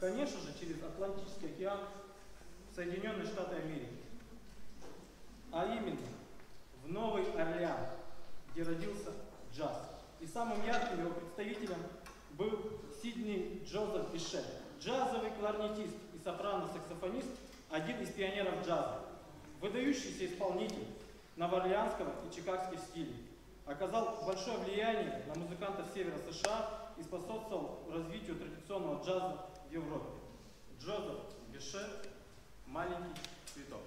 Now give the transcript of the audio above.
Конечно же, через Атлантический океан в Соединенные Штаты Америки. А именно, в Новый Орлеан, где родился джаз. И самым ярким его представителем был Сидни Джозеф Бише, джазовый кларнетист и сопрано-саксофонист, один из пионеров джаза, выдающийся исполнитель новоорлеанского и чикагских стилей. Оказал большое влияние на музыкантов севера США и способствовал развитию традиционного джаза в Европе. Джозеф Бише – маленький цветок.